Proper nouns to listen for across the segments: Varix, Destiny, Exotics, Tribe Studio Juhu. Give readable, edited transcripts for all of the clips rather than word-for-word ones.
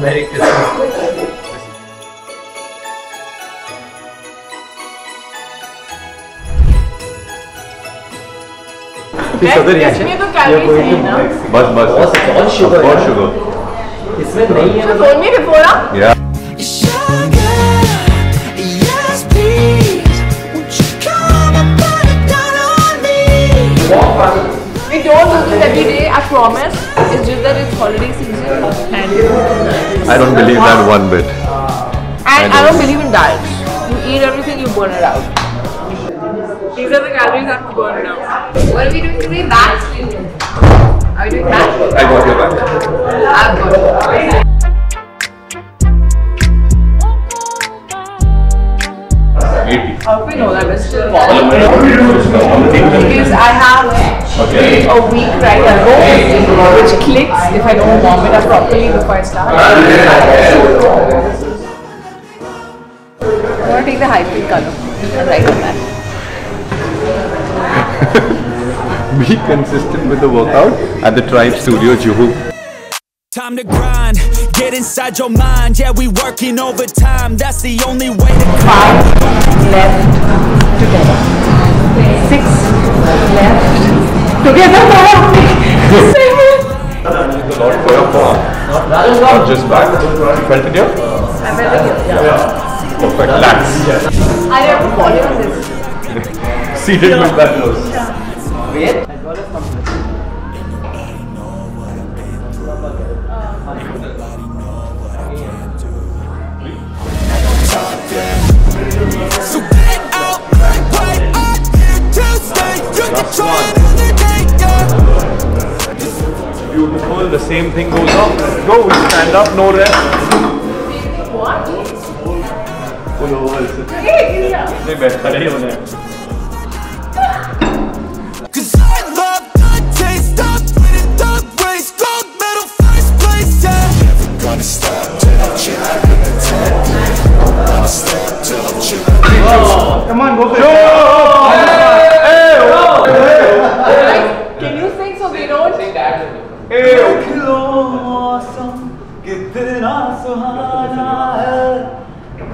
Merry Christmas. इसमें तो calories है ना, बस बहुत शुगर इसमें नहीं है। तो नहीं थोड़ा we don't do this every day, I promise. It's just that it's holiday season and I don't believe that one bit. And I don't believe in diets. You eat everything, you burn it out. These are the calories that have to burn now. What are we doing today? Back spin. Are we doing back spin? I got your back. I've got it. How do we know that we're still following? Because I have a week right ago which clicks if I don't warm it up properly before I start. I'm going to take the high pink color and write on that. Be consistent with the workout at the Tribe Studio Juhu. Time to grind, get inside your mind. Yeah, we working overtime. That's the only way to climb. 5 left together. 6 left together. 7. A lot for your form. Not just back. You felt it here? I felt it here. Yeah. Perfect. Lats. I have to follow on this. Seated with that nose. Wait. So get out my way. I'm here to stay. You can try another day. Beautiful. The same thing goes up. Go. We stand up. No rest. What? Pull over. Hey, yeah. Come on, go for it. Can you sing so they don't sing that?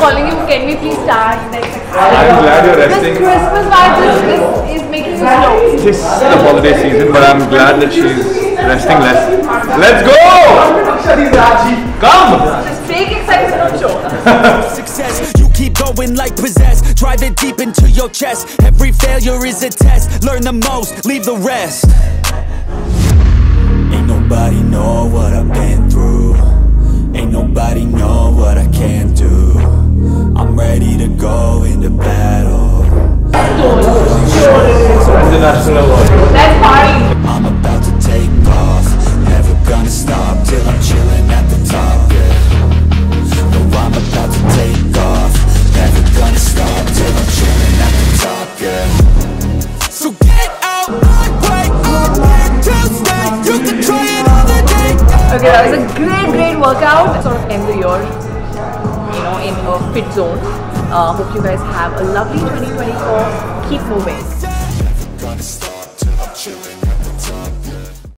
calling you. Can we please start next? I'm glad you're resting. This Christmas vibe is making me slow. This is the holiday season, but I'm glad that she's resting less. Let's go! Come! Just fake excitement on show. Success, you keep going like possessed. Drive it deep into your chest. Every failure is a test. Learn the most, leave the rest. Ain't nobody know what I've been through. Ain't nobody know what I can do. I'm ready to go into battle. Let's party. I'm about to take off. Never gonna stop till I'm chilling at the top. Yeah. No, I'm about to take off. Never gonna stop till I'm chilling at the top. Yeah. So get out my way. I'm here to stay. You can try another day. Okay, that was a great workout. Sort of end the year, you know, in a fit zone. Hope you guys have a lovely 2024. Keep moving.